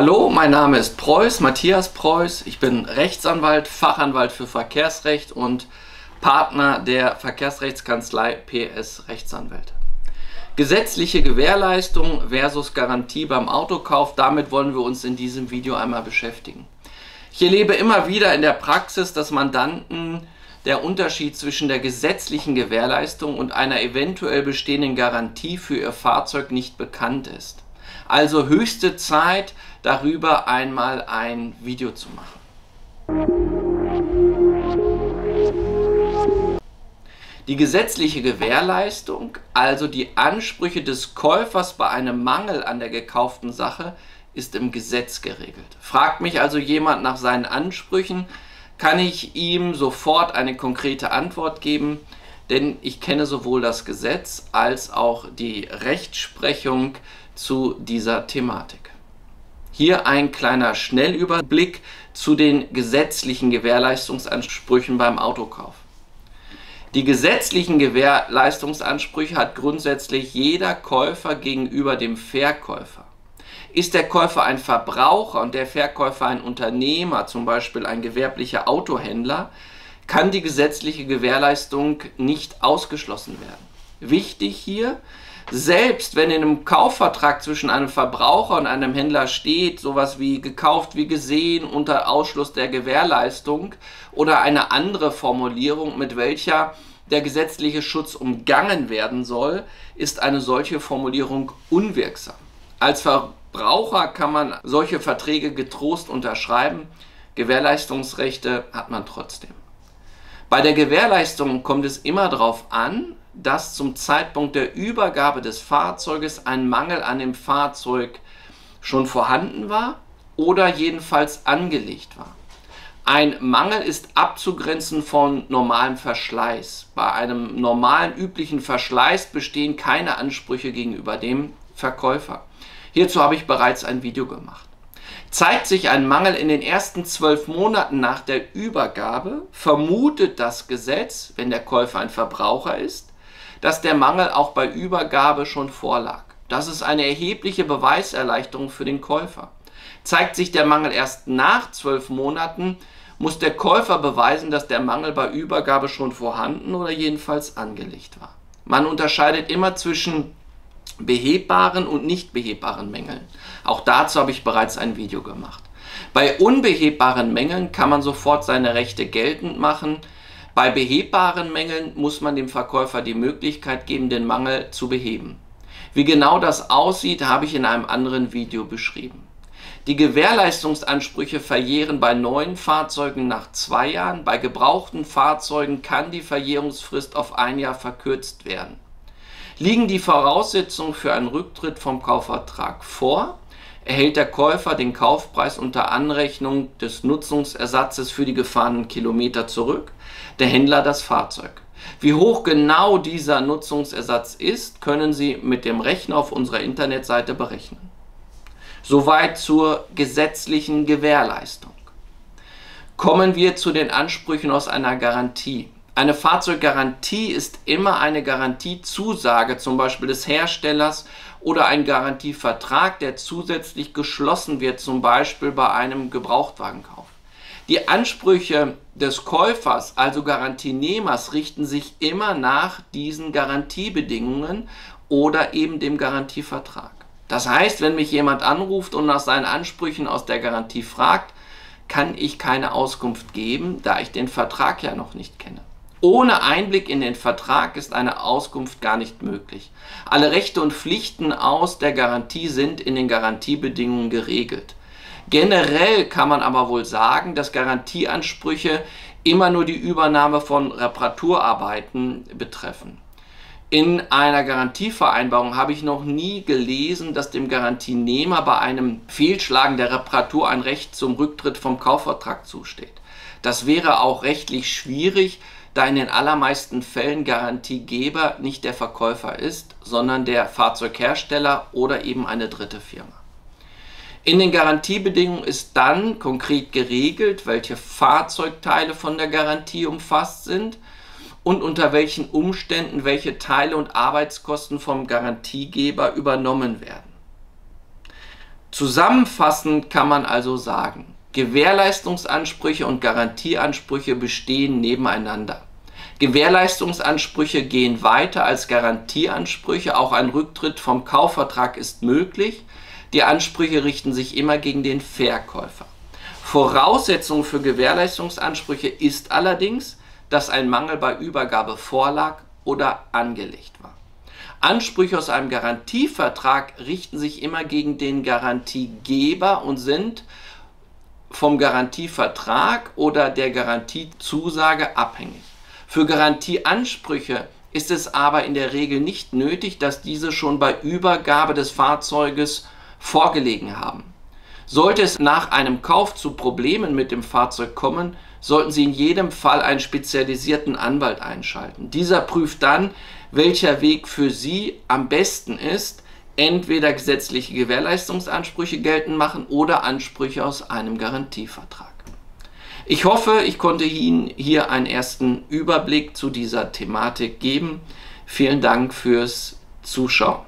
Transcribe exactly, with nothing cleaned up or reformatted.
Hallo, mein Name ist Preuß, Matthias Preuß. Ich bin Rechtsanwalt, Fachanwalt für Verkehrsrecht und Partner der Verkehrsrechtskanzlei P S Rechtsanwälte. Gesetzliche Gewährleistung versus Garantie beim Autokauf, damit wollen wir uns in diesem Video einmal beschäftigen. Ich erlebe immer wieder in der Praxis, dass Mandanten der Unterschied zwischen der gesetzlichen Gewährleistung und einer eventuell bestehenden Garantie für ihr Fahrzeug nicht bekannt ist. Also höchste Zeit, darüber einmal ein Video zu machen. Die gesetzliche Gewährleistung, also die Ansprüche des Käufers bei einem Mangel an der gekauften Sache, ist im Gesetz geregelt. Fragt mich also jemand nach seinen Ansprüchen, kann ich ihm sofort eine konkrete Antwort geben, denn ich kenne sowohl das Gesetz als auch die Rechtsprechung zu dieser Thematik. Hier ein kleiner Schnellüberblick zu den gesetzlichen Gewährleistungsansprüchen beim Autokauf. Die gesetzlichen Gewährleistungsansprüche hat grundsätzlich jeder Käufer gegenüber dem Verkäufer. Ist der Käufer ein Verbraucher und der Verkäufer ein Unternehmer, zum Beispiel ein gewerblicher Autohändler, kann die gesetzliche Gewährleistung nicht ausgeschlossen werden. Wichtig hier: Selbst wenn in einem Kaufvertrag zwischen einem Verbraucher und einem Händler steht, sowas wie gekauft wie gesehen unter Ausschluss der Gewährleistung oder eine andere Formulierung, mit welcher der gesetzliche Schutz umgangen werden soll, ist eine solche Formulierung unwirksam. Als Verbraucher kann man solche Verträge getrost unterschreiben, Gewährleistungsrechte hat man trotzdem. Bei der Gewährleistung kommt es immer darauf an, dass zum Zeitpunkt der Übergabe des Fahrzeuges ein Mangel an dem Fahrzeug schon vorhanden war oder jedenfalls angelegt war. Ein Mangel ist abzugrenzen von normalem Verschleiß. Bei einem normalen, üblichen Verschleiß bestehen keine Ansprüche gegenüber dem Verkäufer. Hierzu habe ich bereits ein Video gemacht. Zeigt sich ein Mangel in den ersten zwölf Monaten nach der Übergabe, vermutet das Gesetz, wenn der Käufer ein Verbraucher ist, dass der Mangel auch bei Übergabe schon vorlag. Das ist eine erhebliche Beweiserleichterung für den Käufer. Zeigt sich der Mangel erst nach zwölf Monaten, muss der Käufer beweisen, dass der Mangel bei Übergabe schon vorhanden oder jedenfalls angelegt war. Man unterscheidet immer zwischen behebbaren und nicht behebbaren Mängeln. Auch dazu habe ich bereits ein Video gemacht. Bei unbehebbaren Mängeln kann man sofort seine Rechte geltend machen. Bei behebbaren Mängeln muss man dem Verkäufer die Möglichkeit geben, den Mangel zu beheben. Wie genau das aussieht, habe ich in einem anderen Video beschrieben. Die Gewährleistungsansprüche verjähren bei neuen Fahrzeugen nach zwei Jahren. Bei gebrauchten Fahrzeugen kann die Verjährungsfrist auf ein Jahr verkürzt werden. Liegen die Voraussetzungen für einen Rücktritt vom Kaufvertrag vor, erhält der Käufer den Kaufpreis unter Anrechnung des Nutzungsersatzes für die gefahrenen Kilometer zurück, der Händler das Fahrzeug. Wie hoch genau dieser Nutzungsersatz ist, können Sie mit dem Rechner auf unserer Internetseite berechnen. Soweit zur gesetzlichen Gewährleistung. Kommen wir zu den Ansprüchen aus einer Garantie. Eine Fahrzeuggarantie ist immer eine Garantiezusage, zum Beispiel des Herstellers, oder ein Garantievertrag, der zusätzlich geschlossen wird, zum Beispiel bei einem Gebrauchtwagenkauf. Die Ansprüche des Käufers, also Garantienehmers, richten sich immer nach diesen Garantiebedingungen oder eben dem Garantievertrag. Das heißt, wenn mich jemand anruft und nach seinen Ansprüchen aus der Garantie fragt, kann ich keine Auskunft geben, da ich den Vertrag ja noch nicht kenne. Ohne Einblick in den Vertrag ist eine Auskunft gar nicht möglich. Alle Rechte und Pflichten aus der Garantie sind in den Garantiebedingungen geregelt. Generell kann man aber wohl sagen, dass Garantieansprüche immer nur die Übernahme von Reparaturarbeiten betreffen. In einer Garantievereinbarung habe ich noch nie gelesen, dass dem Garantienehmer bei einem Fehlschlagen der Reparatur ein Recht zum Rücktritt vom Kaufvertrag zusteht. Das wäre auch rechtlich schwierig, da in den allermeisten Fällen Garantiegeber nicht der Verkäufer ist, sondern der Fahrzeughersteller oder eben eine dritte Firma. In den Garantiebedingungen ist dann konkret geregelt, welche Fahrzeugteile von der Garantie umfasst sind und unter welchen Umständen welche Teile und Arbeitskosten vom Garantiegeber übernommen werden. Zusammenfassend kann man also sagen, Gewährleistungsansprüche und Garantieansprüche bestehen nebeneinander. Gewährleistungsansprüche gehen weiter als Garantieansprüche, auch ein Rücktritt vom Kaufvertrag ist möglich. Die Ansprüche richten sich immer gegen den Verkäufer. Voraussetzung für Gewährleistungsansprüche ist allerdings, dass ein Mangel bei Übergabe vorlag oder angelegt war. Ansprüche aus einem Garantievertrag richten sich immer gegen den Garantiegeber und sind vom Garantievertrag oder der Garantiezusage abhängig. Für Garantieansprüche ist es aber in der Regel nicht nötig, dass diese schon bei Übergabe des Fahrzeuges vorgelegen haben. Sollte es nach einem Kauf zu Problemen mit dem Fahrzeug kommen, sollten Sie in jedem Fall einen spezialisierten Anwalt einschalten. Dieser prüft dann, welcher Weg für Sie am besten ist, entweder gesetzliche Gewährleistungsansprüche geltend machen oder Ansprüche aus einem Garantievertrag. Ich hoffe, ich konnte Ihnen hier einen ersten Überblick zu dieser Thematik geben. Vielen Dank fürs Zuschauen.